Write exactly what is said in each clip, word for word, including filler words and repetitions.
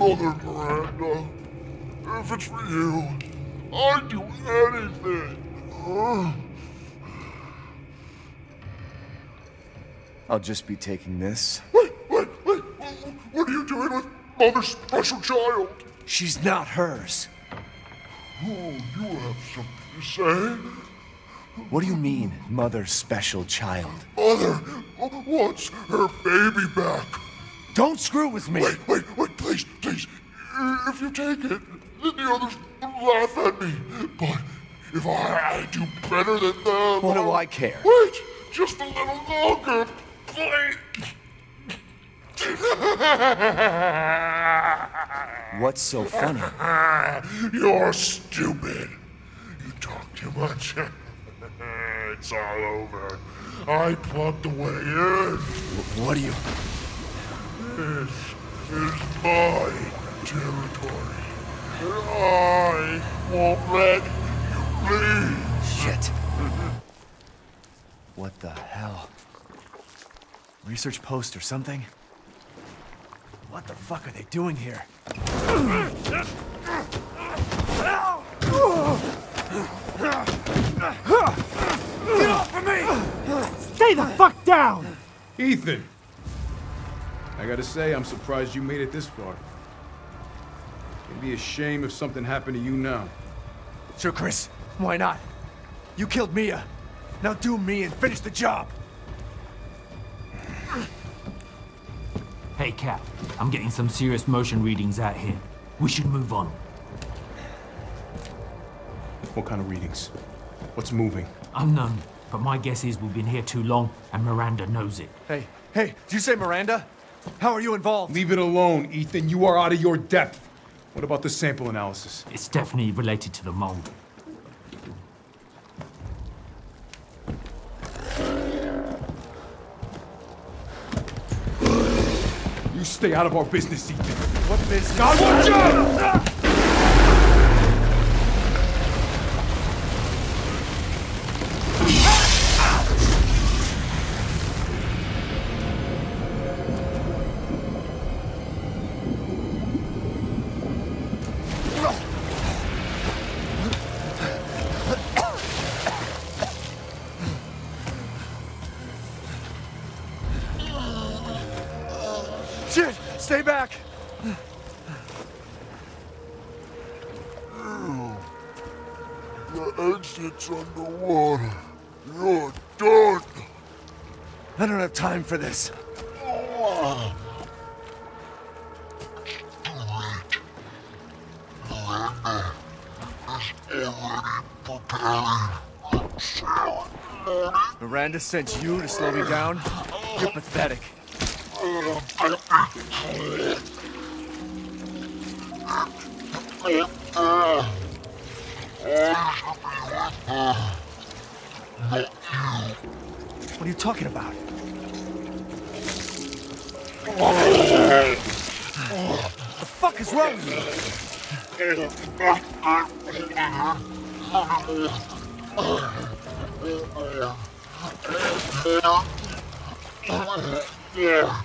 Mother Miranda, if it's for you, I'd do anything. Huh? I'll just be taking this. Wait, wait, wait! What are you doing with Mother's special child? She's not hers. Oh, you have something to say? What do you mean, Mother's special child? Mother wants her baby back. Don't screw with me! Wait, wait, wait, please, please. If you take it, then the others laugh at me. But if I, I do better than them... What do I care? Wait, just a little longer, please. What's so funny? You're stupid. You talk too much. It's all over. I plugged the way in. What do you... This is my territory. And I won't let you leave. Shit. What the hell? Research post or something? What the fuck are they doing here? Get off of me! Stay the fuck down! Ethan! I gotta say, I'm surprised you made it this far. It'd be a shame if something happened to you now. Sure, Chris. Why not? You killed Mia. Now do me and finish the job! Hey, Cap. I'm getting some serious motion readings out here. We should move on. What kind of readings? What's moving? Unknown, but my guess is we've been here too long, and Miranda knows it. Hey, hey, did you say Miranda? How are you involved? Leave it alone, Ethan. You are out of your depth. What about the sample analysis? It's definitely related to the mold. You stay out of our business, Ethan. What business? God, watch out! Stay back! You. The exit's underwater. You're done! I don't have time for this. Oh. Too late. Miranda is already preparing the salad morning. Miranda sent you to slow me down? You're pathetic. What are you talking about? What the fuck is wrong with you? Yeah.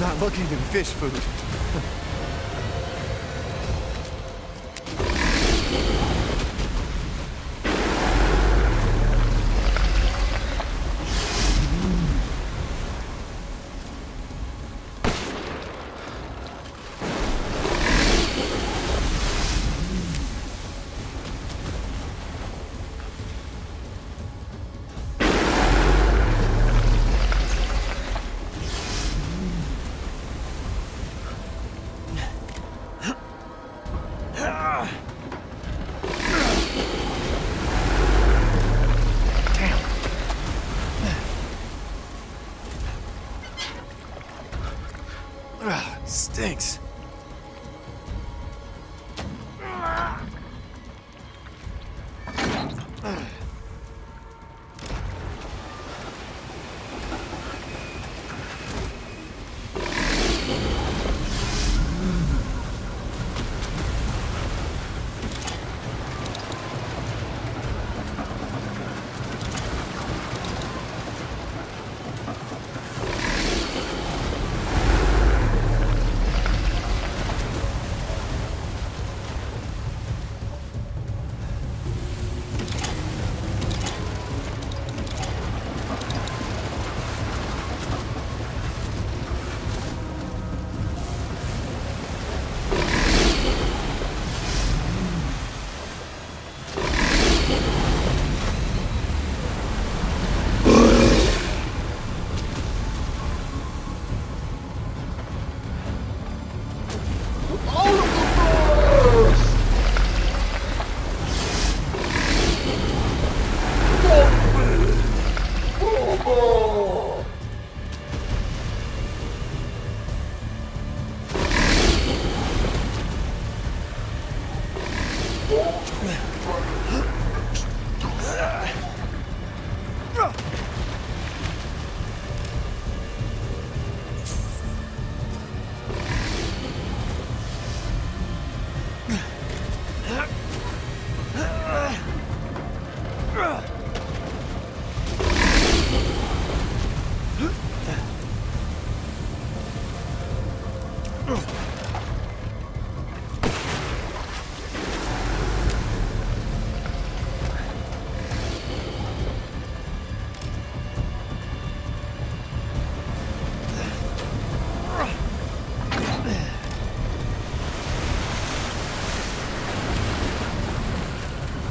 Not looking for fish food. Ugh, it stinks.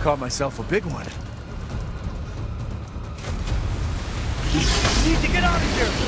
Caught myself a big one. Need to get out of here!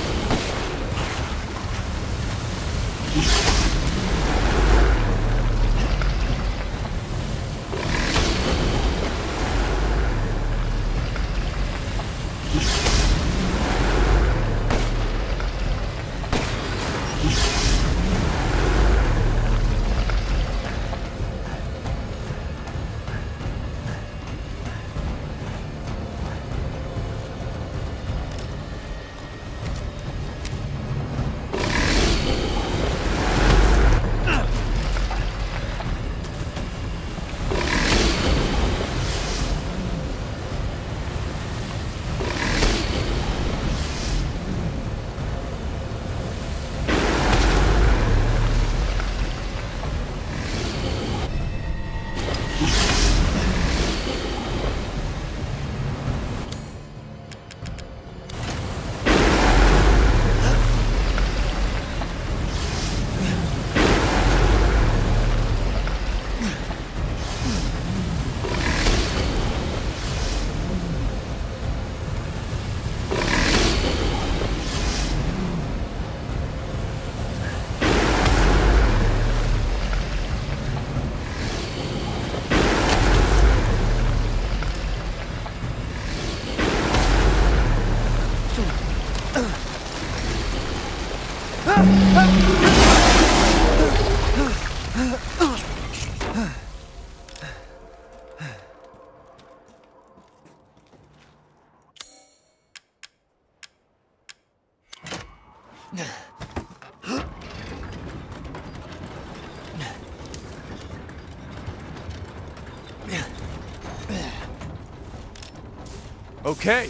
Okay.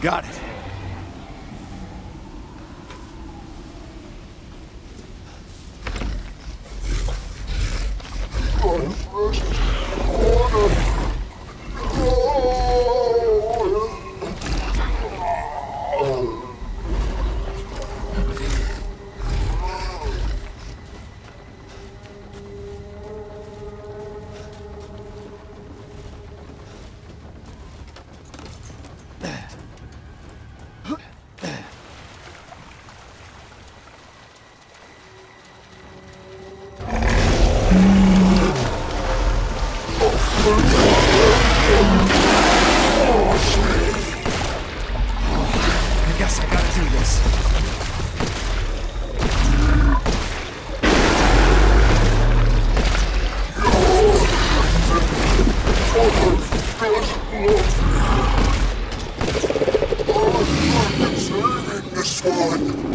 Got it. this. I'm not deserving this one.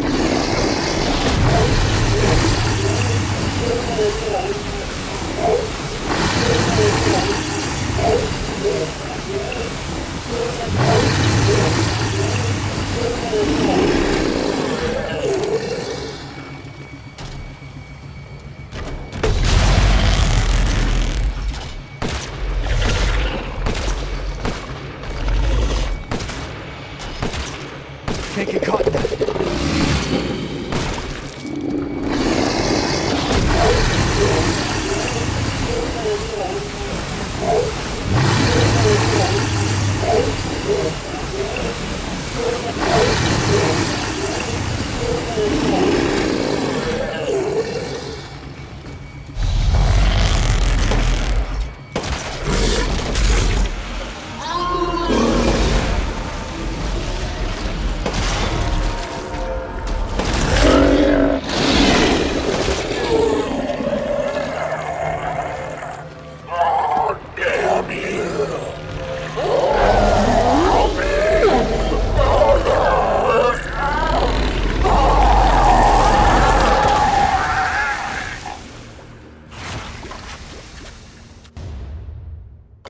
Can't get caught in that.